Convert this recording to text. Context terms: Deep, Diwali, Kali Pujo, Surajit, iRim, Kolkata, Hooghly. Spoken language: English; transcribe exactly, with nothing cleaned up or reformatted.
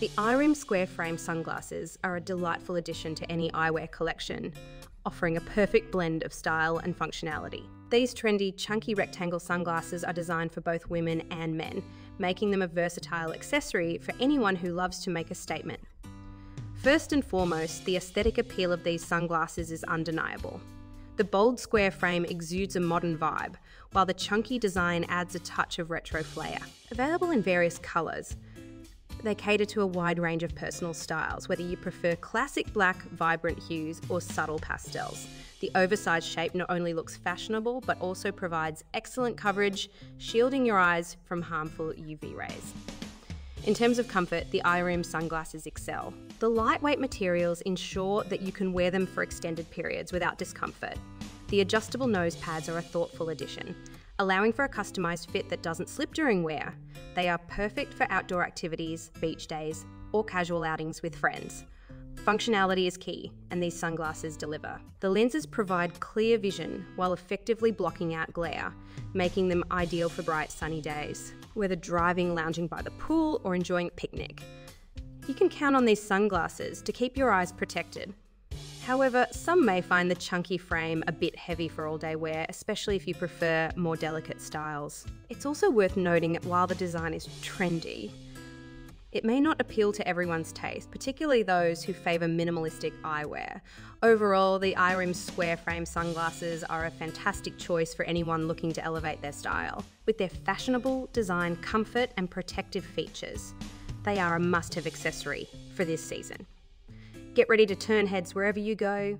The iRim square frame sunglasses are a delightful addition to any eyewear collection, offering a perfect blend of style and functionality. These trendy, chunky rectangle sunglasses are designed for both women and men, making them a versatile accessory for anyone who loves to make a statement. First and foremost, the aesthetic appeal of these sunglasses is undeniable. The bold square frame exudes a modern vibe, while the chunky design adds a touch of retro flair. Available in various colours, they cater to a wide range of personal styles, whether you prefer classic black, vibrant hues, or subtle pastels. The oversized shape not only looks fashionable, but also provides excellent coverage, shielding your eyes from harmful U V rays. In terms of comfort, the iRim sunglasses excel. The lightweight materials ensure that you can wear them for extended periods without discomfort. The adjustable nose pads are a thoughtful addition, allowing for a customized fit that doesn't slip during wear. They are perfect for outdoor activities, beach days, or casual outings with friends. Functionality is key, and these sunglasses deliver. The lenses provide clear vision while effectively blocking out glare, making them ideal for bright, sunny days. Whether driving, lounging by the pool, or enjoying a picnic, you can count on these sunglasses to keep your eyes protected. However, some may find the chunky frame a bit heavy for all-day wear, especially if you prefer more delicate styles. It's also worth noting that while the design is trendy, it may not appeal to everyone's taste, particularly those who favour minimalistic eyewear. Overall, the iRim square frame sunglasses are a fantastic choice for anyone looking to elevate their style. With their fashionable design, comfort and protective features, they are a must-have accessory for this season. Get ready to turn heads wherever you go.